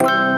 Wow.